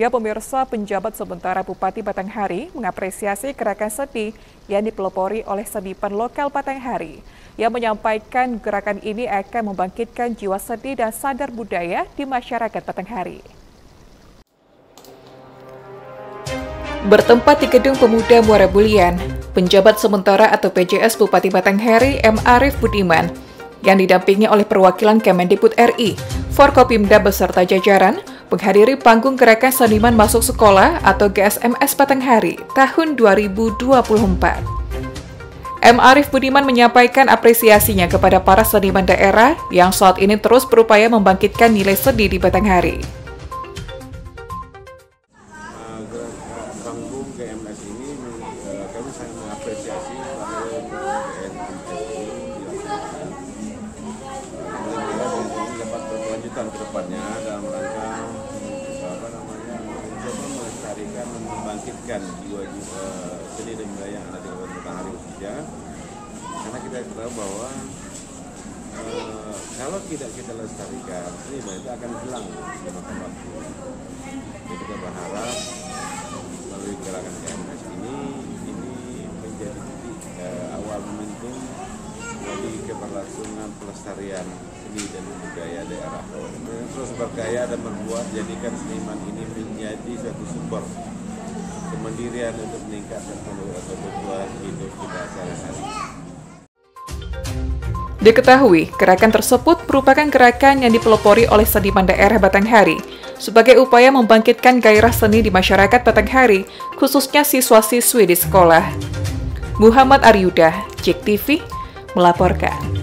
Ya, pemirsa, penjabat sementara Bupati Batanghari mengapresiasi gerakan seni yang dipelopori oleh seniman lokal Batanghari. Ia menyampaikan gerakan ini akan membangkitkan jiwa seni dan sadar budaya di masyarakat Batanghari. Bertempat di Gedung Pemuda Muara Bulian, penjabat sementara atau PJS Bupati Batanghari M Arif Budiman yang didampingi oleh perwakilan Kemendikbud RI, Forkopimda beserta jajaran, menghadiri panggung gerakan seniman masuk sekolah atau GSMS Batanghari tahun 2024. M Arif Budiman menyampaikan apresiasinya kepada para seniman daerah yang saat ini terus berupaya membangkitkan nilai seni di Batanghari. Panggung GMS ini kami sangat mengapresiasi kedepannya dalam rangka melestarikan, membangkitkan jiwa-jiwa seni dan budaya yang ada di Kabupaten Batanghari khususnya, karena kita tahu bahwa kalau tidak kita lestarikan, seni budaya itu akan hilang semakin waktu. Jadi kita berharap melalui gerakan KMS ini menjadi titik awal momentum dari keberlangsungan pelestarian seni dan budaya daerah. Terus berkaya dan berbuat, jadikan seniman ini menjadi satu sumber kemandirian untuk meningkatkan kebutuhan hidup kita sehari-hari. Diketahui, gerakan tersebut merupakan gerakan yang dipelopori oleh seniman daerah Batanghari sebagai upaya membangkitkan gairah seni di masyarakat Batanghari, khususnya siswa-siswi di sekolah. Muhammad Aryuda, JEK TV, melaporkan.